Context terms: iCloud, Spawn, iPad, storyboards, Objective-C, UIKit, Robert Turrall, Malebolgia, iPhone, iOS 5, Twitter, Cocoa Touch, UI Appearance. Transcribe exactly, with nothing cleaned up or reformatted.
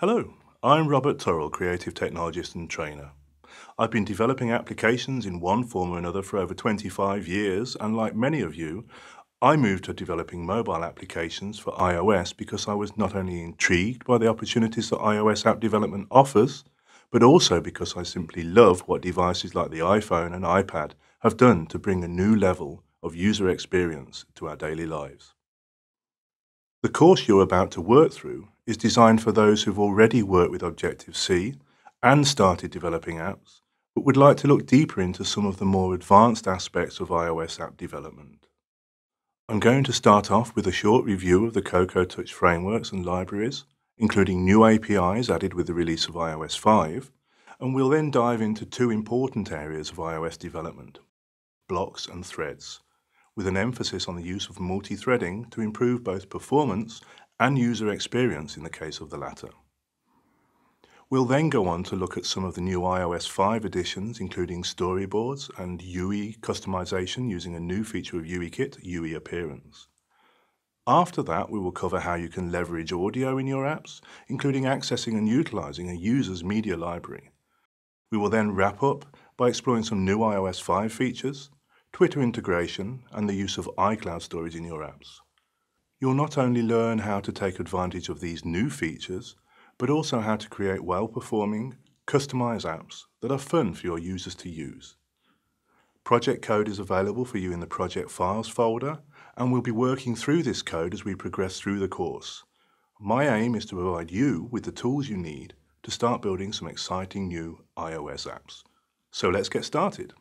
Hello, I'm Robert Turrall, creative technologist and trainer. I've been developing applications in one form or another for over twenty-five years, and like many of you, I moved to developing mobile applications for iOS because I was not only intrigued by the opportunities that iOS app development offers, but also because I simply love what devices like the iPhone and iPad have done to bring a new level of user experience to our daily lives. The course you're about to work through is designed for those who've already worked with Objective-C and started developing apps, but would like to look deeper into some of the more advanced aspects of iOS app development. I'm going to start off with a short review of the Cocoa Touch frameworks and libraries, including new A P Is added with the release of iOS five, and we'll then dive into two important areas of iOS development, blocks and threads, with an emphasis on the use of multi-threading to improve both performance and user experience in the case of the latter. We'll then go on to look at some of the new iOS five additions, including storyboards and U I customization using a new feature of UIKit, U I Appearance. After that, we will cover how you can leverage audio in your apps, including accessing and utilizing a user's media library. We will then wrap up by exploring some new iOS five features, Twitter integration, and the use of iCloud storage in your apps. You'll not only learn how to take advantage of these new features, but also how to create well-performing, customized apps that are fun for your users to use. Project code is available for you in the Project Files folder, and we'll be working through this code as we progress through the course. My aim is to provide you with the tools you need to start building some exciting new iOS apps. So let's get started.